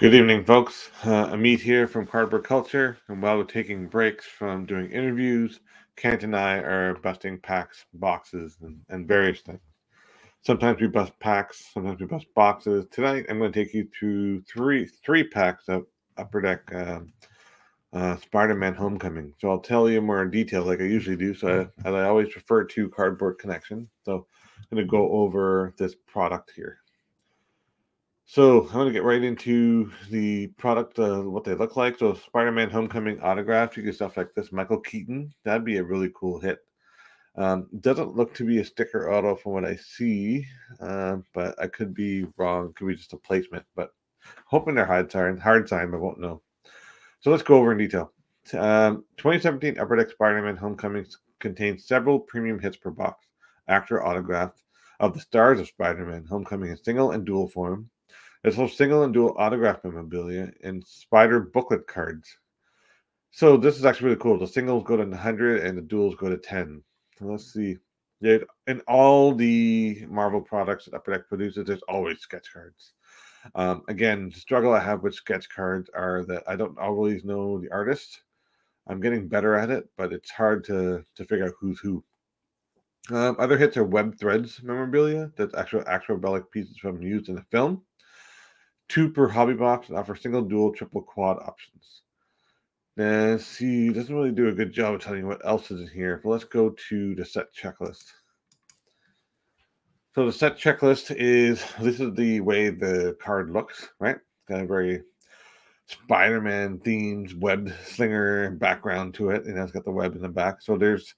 Good evening, folks. Amit here from Cardboard Culture, and while we're taking breaks from doing interviews, Kent and I are busting packs, boxes, and various things. Sometimes we bust packs, sometimes we bust boxes. Tonight, I'm going to take you to three packs of Upper Deck Spider-Man Homecoming. So I'll tell you more in detail like I usually do, so as I always refer to Cardboard Connection. So I'm going to go over this product here. So I'm going to get right into the product, what they look like. So Spider-Man Homecoming autographs, you get stuff like this. Michael Keaton, that'd be a really cool hit. Doesn't look to be a sticker auto from what I see, but I could be wrong. Could be just a placement, but hoping they're hard sign, but won't know. So let's go over in detail. 2017 Upper Deck Spider-Man Homecoming contains several premium hits per box. Actor autographs of the stars of Spider-Man Homecoming in single and dual form. There's also single and dual autograph memorabilia and spider booklet cards. So this is actually really cool. The singles go to 100 and the duals go to 10. So let's see. In all the Marvel products that Upper Deck produces, there's always sketch cards. Again, the struggle I have with sketch cards are that I don't always know the artist. I'm getting better at it, but it's hard to figure out who's who. Other hits are Web Threads memorabilia. That's actual relic pieces from used in the film. 2 per hobby box and offer single, dual, triple, quad options. Now, see, it doesn't really do a good job of telling you what else is in here, but let's go to the set checklist. So the set checklist this is the way the card looks, right? Got a very Spider-Man themed web slinger background to it, and that's got the web in the back. So there's,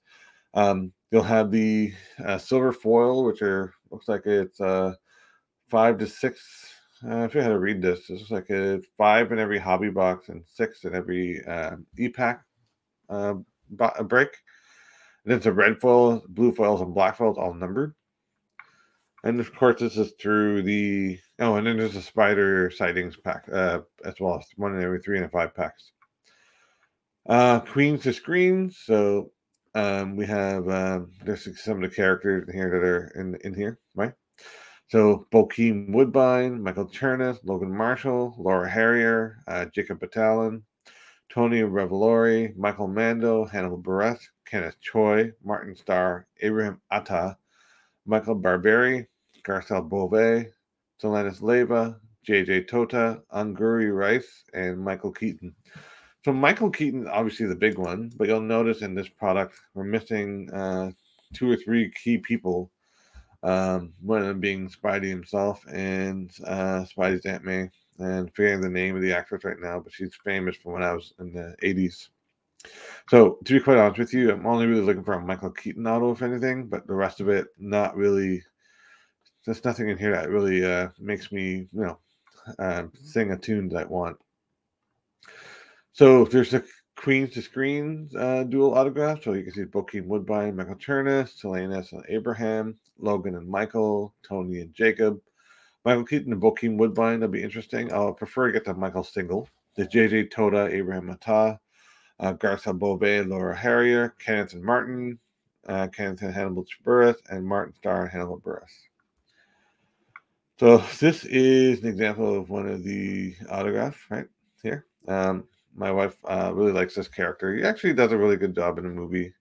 you'll have the silver foil, which looks like it's 5 to 6. I forget how to read this. It's like a 5 in every hobby box and 6 in every ePack break. And then it's a red foil, blue foils, and black foils, all numbered. And of course, this is through the and then there's a spider sightings pack as well as 1 in every 3 and 5 packs. Queens to screens. So we have there's some of the characters in here that are in here, right? So Bokeem Woodbine, Michael Chernus, Logan Marshall, Laura Harrier, Jacob Batalon, Tony Revolori, Michael Mando, Hannibal Buress, Kenneth Choi, Martin Starr, Abraham Attah, Michael Barberi, Garcelle Beauvais, Selenis Leyva, J.J. Totah, Angourie Rice, and Michael Keaton. So Michael Keaton, obviously the big one, but you'll notice in this product we're missing 2 or 3 key people. One of them being Spidey himself and Spidey's Aunt May. And forgetting the name of the actress right now, but she's famous from when I was in the 80s. So, to be quite honest with you, I'm only really looking for a Michael Keaton auto, if anything, but the rest of it, not really. There's nothing in here that really makes me, sing a tune that I want. So, there's a Queens to Screens dual autograph. So you can see Bokeem Woodbine, Michael Chernus, Selenis and Abraham, Logan and Michael, Tony and Jacob, Michael Keaton and Bokeem Woodbine. That'll be interesting. I'll prefer to get the Michael single. The J.J. Totah, Abraham Attah, Garcelle Beauvais, Laura Harrier, Kenneth and Martin, Kenneth and Hannibal Buress, and Martin Starr and Hannibal Buress. So this is an example of one of the autographs right here. My wife really likes this character. He actually does a really good job in the movie,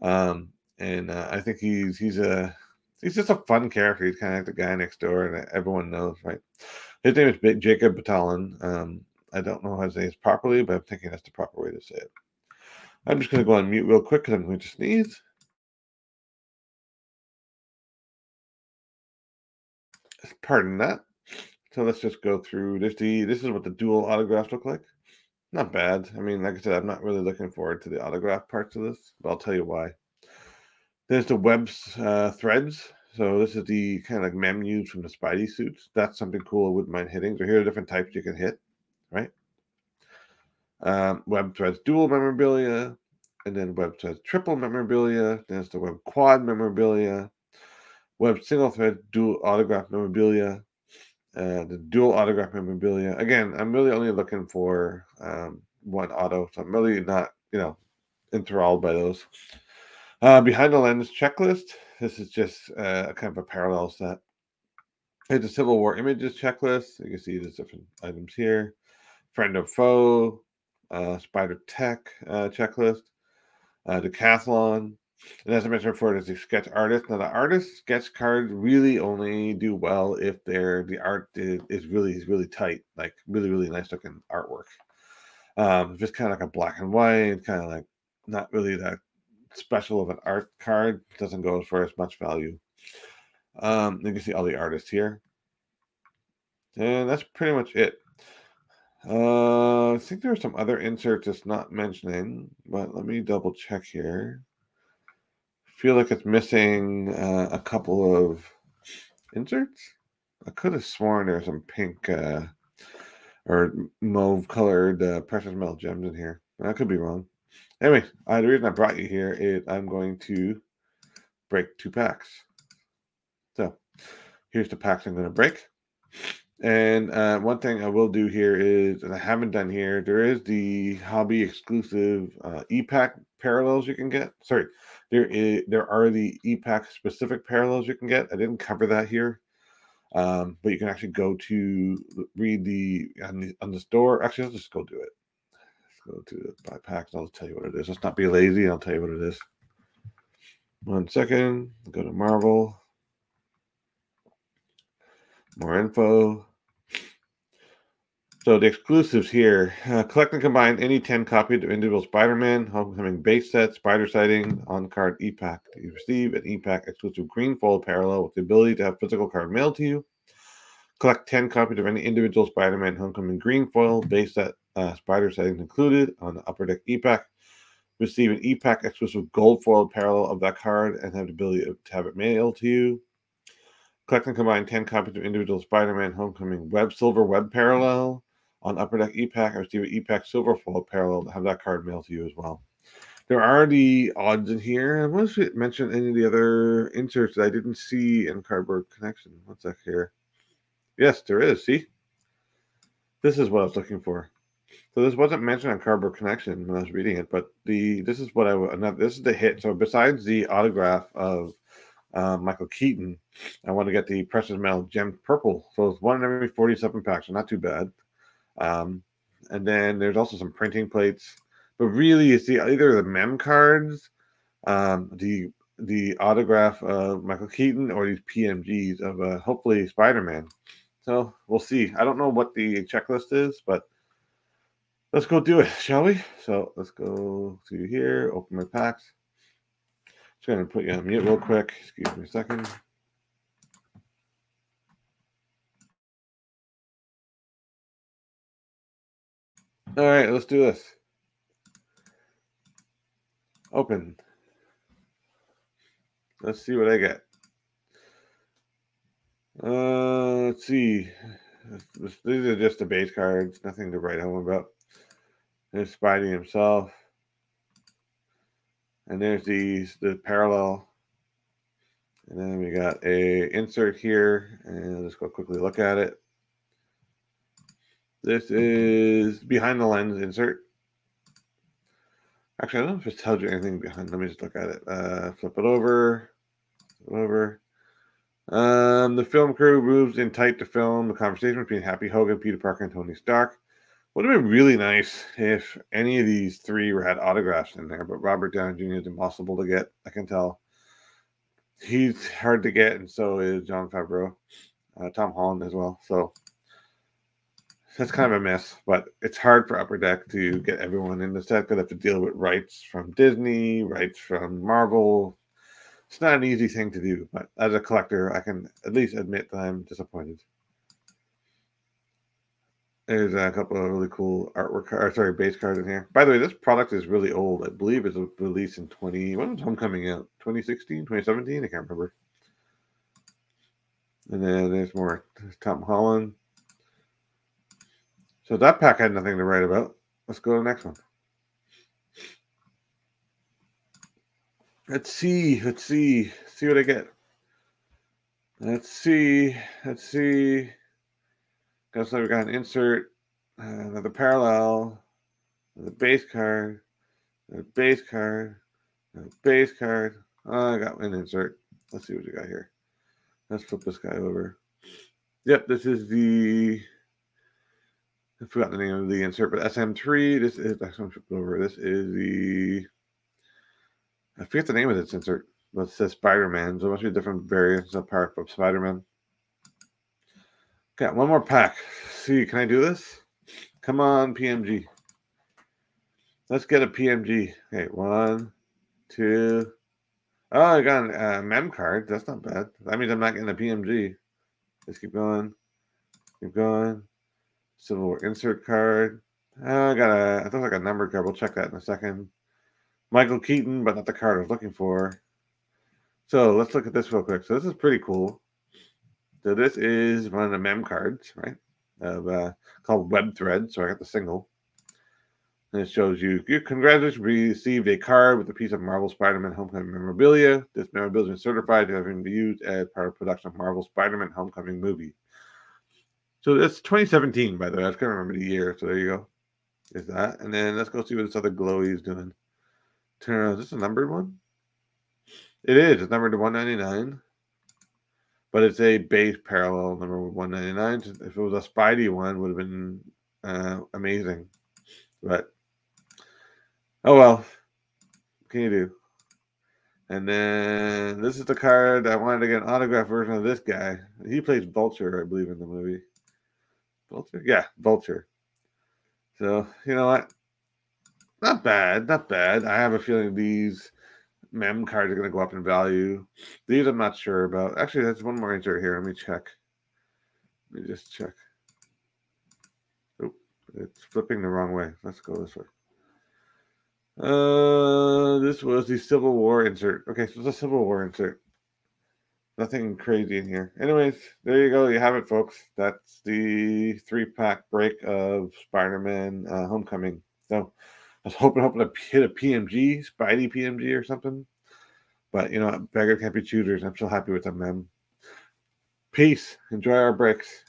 and I think he's just a fun character. He's kind of like the guy next door, and everyone knows, right? His name is Jacob Batalon. I don't know how his name is properly, but I'm thinking that's the proper way to say it. I'm just going to go on mute real quick because I'm going to sneeze. Pardon that. So let's just go through this. This is what the dual autographs look like. Not bad. I mean, like I said, I'm not really looking forward to the autograph parts of this, but I'll tell you why. There's the web threads. So this is the kind of like mem used from the Spidey suits. That's something cool I wouldn't mind hitting. So here are different types you can hit, right? Web threads dual memorabilia, and then web threads triple memorabilia. There's the web quad memorabilia, web single thread dual autograph memorabilia. The dual autograph memorabilia. Again, I'm really only looking for one auto, so I'm really not, enthralled by those. Behind the lens checklist. This is just a kind of a parallel set. It's a Civil War images checklist. You can see there's different items here. Friend or foe, Spider Tech checklist, decathlon. And as I mentioned before, there's the sketch artist. Now the artist sketch cards really only do well if they're the art is really tight, like really nice looking artwork. Just kind of like a black and white, kind of like not really that special of an art card. Doesn't go for as much value. You can see all the artists here, and that's pretty much it. I think there are some other inserts it's not mentioning, but let me double check here. I feel like it's missing a couple of inserts. I could have sworn there's some pink or mauve colored precious metal gems in here, but I could be wrong. Anyway, the reason I brought you here is I'm going to break two packs. So here's the packs I'm going to break. And one thing I will do here is, and I haven't done here, there is the hobby exclusive ePack parallels you can get. Sorry, there are the ePack specific parallels you can get. I didn't cover that here, but you can actually go to read the on the store. Actually, I'll just go do it. Let's go to buy packs. I'll tell you what it is. Let's not be lazy. And I'll tell you what it is. 1 second. Go to Marvel. More info. So the exclusives here. Collect and combine any 10 copies of individual Spider-Man Homecoming base set, Spider Sighting, on-card EPAC. You receive an EPAC exclusive green foil parallel with the ability to have physical card mailed to you. Collect 10 copies of any individual Spider-Man Homecoming green foil base set, Spider Sighting included, on the Upper Deck EPAC. Receive an EPAC exclusive gold foil parallel of that card and have the ability to have it mailed to you. Collect and combine 10 copies of individual Spider-Man Homecoming silver web parallel on Upper Deck EPAC. I receive an EPAC silver foil parallel to have that card mailed to you as well. There are the odds in here. I want to mention any of the other inserts that I didn't see in Cardboard Connection. What's that here? Yes, there is. See? This is what I was looking for. So this wasn't mentioned on Cardboard Connection when I was reading it, but this is the hit. So besides the autograph of Michael Keaton, I want to get the Precious Metal Gem Purple. So it's one in every 47 packs, so not too bad. And then there's also some printing plates. But really, it's either the mem cards, the autograph of Michael Keaton, or these PMGs of hopefully Spider-Man. So we'll see. I don't know what the checklist is, but let's go do it, shall we? So let's go to here, open my packs. Just going to put you on mute real quick. Excuse me a second. All right, let's do this. Open. Let's see what I get. Let's see. These are just the base cards. Nothing to write home about. There's Spidey himself. And there's the parallel. And then we got a insert here. And let's go quickly look at it. This is behind the lens insert. Actually, I don't know if it tells you anything behind. Let me just look at it. Flip it over. Flip it over. The film crew moves in tight to film the conversation between Happy Hogan, Peter Parker, and Tony Stark. Would have been really nice if any of these three had autographs in there, but Robert Downey Jr. is impossible to get. I can tell. He's hard to get, and so is Jon Favreau. Tom Holland as well. So that's kind of a mess, but it's hard for Upper Deck to get everyone in the set. They have to deal with rights from Disney, rights from Marvel. It's not an easy thing to do, but as a collector, I can at least admit that I'm disappointed. There's a couple of really cool artwork, or sorry, base cards in here. By the way, this product is really old. I believe it was released in when was Homecoming out? 2016, 2017? I can't remember. And then there's more. There's Tom Holland. So that pack had nothing to write about. Let's go to the next one. Let's see what I get. Let's see. So we got an insert, another parallel, another base card, another base card, another base card. Oh, I got an insert. Let's see what we got here. Let's flip this guy over. Yep, this is the... I forgot the name of the insert, but SM3. This is... I'm flipping over. This is the... I forget the name of this insert. It says Spider-Man. So it must be different variants of part of Spider-Man. Got one more pack. See, can I do this? Come on, PMG. Let's get a PMG. Okay, one, two. Oh, I got a mem card. That's not bad. That means I'm not getting a PMG. Let's keep going. Keep going. Civil War insert card. Oh, I got a... I thought I got a number card. We'll check that in a second. Michael Keaton, but not the card I was looking for. So let's look at this real quick. So this is pretty cool. So this is one of the mem cards, right? Of called Web Threads. So I got the single. And it shows you, congratulations, we received a card with a piece of Marvel Spider-Man Homecoming memorabilia. This memorabilia is certified to have been used as part of production of Marvel Spider-Man Homecoming movie. So that's 2017, by the way. I just can't remember the year. So there you go. Is that. And then let's go see what this other glowy is doing. Turn around. Is this a numbered one? It is. It's numbered to 199, but it's a base parallel number 199. If it was a Spidey one, it would have been amazing. But oh well, what can you do? And then this is the card I wanted to get an autograph version of. This guy. He plays Vulture, I believe, in the movie. Vulture, yeah, Vulture. So you know what? Not bad, not bad. I have a feeling these mem cards are going to go up in value. These I'm not sure about. Actually, there's one more insert here. Let me check. Let me just check. Oh, it's flipping the wrong way. Let's go this way. This was the Civil War insert. Okay, so it's a Civil War insert. Nothing crazy in here. Anyways, there you go. You have it, folks. That's the 3-pack break of Spider-Man Homecoming. So I was hoping to hit a PMG, Spidey PMG or something. But, you know, beggar can't be choosers. I'm so happy with them, man. Peace. Enjoy our breaks.